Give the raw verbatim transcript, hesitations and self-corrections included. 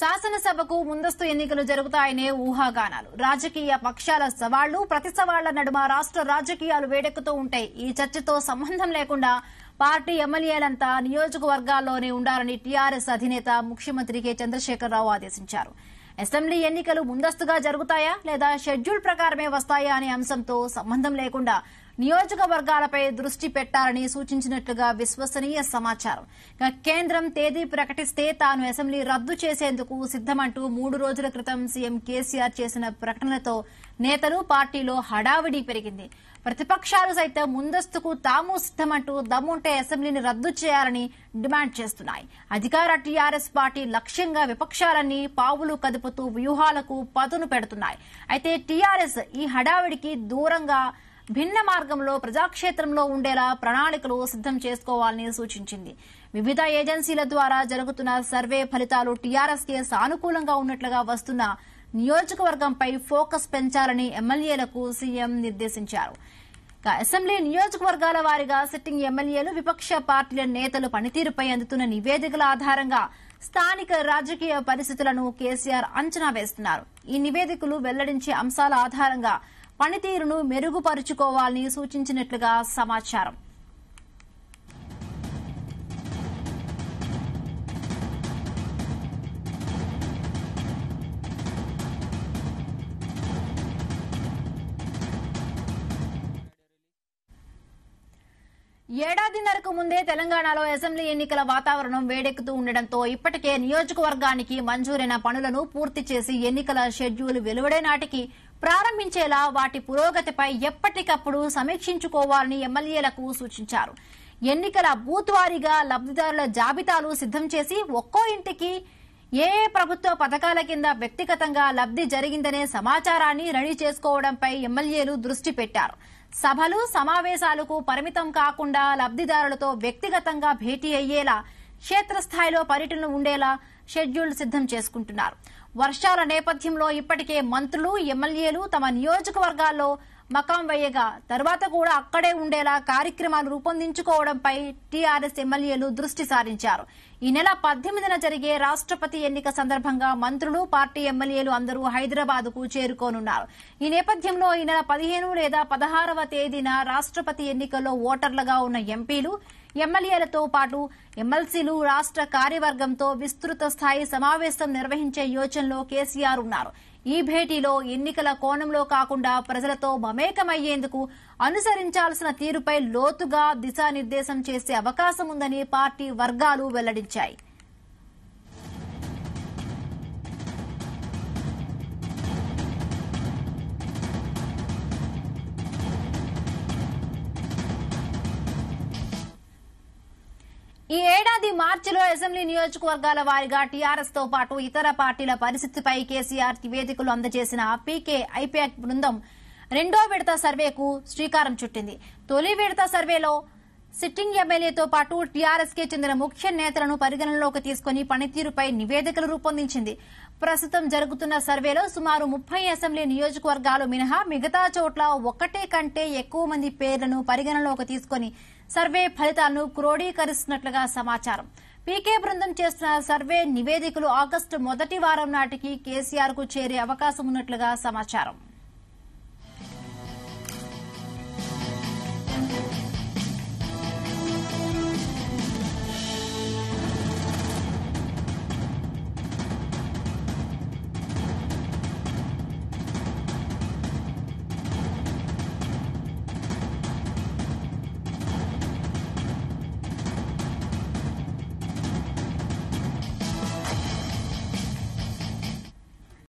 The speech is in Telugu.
శాసనసభకు ముందస్తు ఎన్నికలు జరుగుతాయనే ఊహాగానాలు, రాజకీయ పక్షాల సవాళ్లు, ప్రతి సవాళ్ల నడుమ రాష్ట్ర రాజకీయాలు వేడెక్కుతూ ఉంటాయి. ఈ చర్చతో సంబంధం లేకుండా పార్టీ ఎమ్మెల్యేలంతా నియోజకవర్గాల్లోనే ఉండాలని టీఆర్ఎస్ అధినేత ముఖ్యమంత్రి కె చంద్రశేఖర్ రావు ఆదేశించారు. అసెంబ్లీ ఎన్నికలు ముందస్తుగా జరుగుతాయా లేదా షెడ్యూల్ ప్రకారమే వస్తాయా అనే అంశంతో సంబంధం లేకుండా నియోజకవర్గాలపై దృష్టి పెట్టాలని సూచించినట్లుగా విశ్వసనీయ సమాచారం. కేంద్రం తేదీ ప్రకటిస్తే తాను అసెంబ్లీ రద్దు చేసేందుకు సిద్దమంటూ మూడు రోజుల క్రితం సీఎం కేసీఆర్ చేసిన ప్రకటనతో నేతలు పార్టీలో హడావిడి పెరిగింది. ప్రతిపక్షాలు సైతం ముందస్తుకు తాము సిద్దమంటూ దమ్ముంటే అసెంబ్లీని రద్దు చేయాలని డిమాండ్ చేస్తున్నాయి. అధికార టీఆర్ఎస్ పార్టీ లక్ష్యంగా విపక్షాలన్నీ పావులు కదుపుతూ వ్యూహాలకు పదును పెడుతున్నాయి. అయితే టీఆర్ఎస్ ఈ హడావిడికి దూరంగా భిన్న మార్గంలో ప్రజాక్షేత్రంలో ఉండేలా ప్రణాళికలు సిద్దం చేసుకోవాలని సూచించింది. వివిధ ఏజెన్సీల ద్వారా జరుగుతున్న సర్వే ఫలితాలు టీఆర్ఎస్ కే సానుకూలంగా ఉన్నట్లుగా వస్తున్న నియోజకవర్గంపై ఫోకస్ పెంచాలని ఎమ్మెల్యేలకు సీఎం నిర్దేశించారు. అసెంబ్లీ నియోజకవర్గాల వారీగా సిట్టింగ్ ఎమ్మెల్యేలు, విపక్ష పార్టీల నేతలు పనితీరుపై అందుతున్న నివేదికల ఆధారంగా స్థానిక రాజకీయ పరిస్థితులను కేసీఆర్ అంచనా వేస్తున్నారు. ఈ నివేదికలు వెల్లడించే అంశాల ఆధారంగా పనితీరును మెరుగుపరుచుకోవాలని సూచించినట్లుగా సమాచారం. ఏడాదిన్నరకు ముందే తెలంగాణలో అసెంబ్లీ ఎన్నికల వాతావరణం వేడెక్కుతూ ఉండడంతో ఇప్పటికే నియోజకవర్గానికి మంజూరైన పనులను పూర్తి చేసి ఎన్నికల షెడ్యూల్ వెలువడే నాటికి ప్రారంభించేలా వాటి పురోగతిపై ఎప్పటికప్పుడు సమీక్షించుకోవాలని ఎమ్మెల్యేలకు సూచించారు. ఎన్నికల బూత్ వారీగా లబ్దిదారుల జాబితాలు సిద్దం చేసి ఒక్కో ఇంటికి ఏ ఏ ప్రభుత్వ పథకాల కింద వ్యక్తిగతంగా లబ్ది జరిగిందనే సమాచారాన్ని రెడీ చేసుకోవడంపై ఎమ్మెల్యేలు దృష్టి పెట్టారు. సభలు, సమావేశాలకు పరిమితం కాకుండా లబ్దిదారులతో వ్యక్తిగతంగా భేటీ అయ్యేలా, క్షేత్రస్థాయిలో పర్యటన ఉండేలా షెడ్యూల్ సిద్దం చేసుకుంటున్నారు. వర్షాల నేపథ్యంలో ఇప్పటికే మంత్రులు, ఎమ్మెల్యేలు తమ నియోజకవర్గాల్లో మకాం వేయగా తర్వాత కూడా అక్కడే ఉండేలా కార్యక్రమాలు రూపొందించుకోవడంపై టీఆర్ఎస్ ఎమ్మెల్యేలు దృష్టి సారించారు. ఈ నెల పద్దెనిమిదిన జరిగే రాష్ట్రపతి ఎన్నిక సందర్భంగా మంత్రులు, పార్టీ ఎమ్మెల్యేలు అందరూ హైదరాబాద్ కు చేరుకోనున్నారు. ఈ నేపథ్యంలో ఈ నెల పదిహేను లేదా పదహారవ తేదీన రాష్ట్రపతి ఎన్నికల్లో ఓటర్లుగా ఉన్న ఎంపీలు, ఎమ్మెల్యేలతో పాటు ఎమ్మెల్సీలు రాష్ట్ర కార్యవర్గంతో విస్తృత స్థాయి సమావేశం నిర్వహించే యోచనలో కేసీఆర్ ఉన్నారు. ఈ భేటీలో ఎన్నికల కోణంలో కాకుండా ప్రజలతో మమేకమయ్యేందుకు అనుసరించాల్సిన తీరుపై లోతుగా దిశానిర్దేశం చేసే అవకాశం ఉందని పార్టీ వర్గాలు వెల్లడించాయి. ఈ ఏడాది మార్చిలో అసెంబ్లీ నియోజకవర్గాల వారీగా టీఆర్ఎస్ తో పాటు ఇతర పార్టీల పరిస్థితిపై కేసీఆర్ నివేదికలు అందజేసిన పీకే ఐపాక్ బృందం రెండో విడత సర్వేకు శ్రీకారం చుట్టింది. తొలి విడత సర్వేలో సిట్టింగ్ ఎమ్మెల్యేతో పాటు టీఆర్ఎస్ కే చెందిన ముఖ్య నేతలను పరిగణనలోకి తీసుకుని పనితీరుపై నివేదికలు రూపొందించింది. ప్రస్తుతం జరుగుతున్న సర్వేలో సుమారు ముప్పై అసెంబ్లీ నియోజకవర్గాలు మినహా మిగతా చోట్ల ఒకటే కంటే ఎక్కువ మంది పేర్లను పరిగణనలోకి తీసుకుని సర్వే ఫలితాలను క్రోడీకరిస్తున్నట్లుగా సమాచారం. పీకే బృందం చేస్తున్న సర్వే నివేదికలు ఆగస్టు మొదటి వారం నాటికి కేసీఆర్ కు చేరే అవకాశం ఉన్నట్లుగా సమాచారం.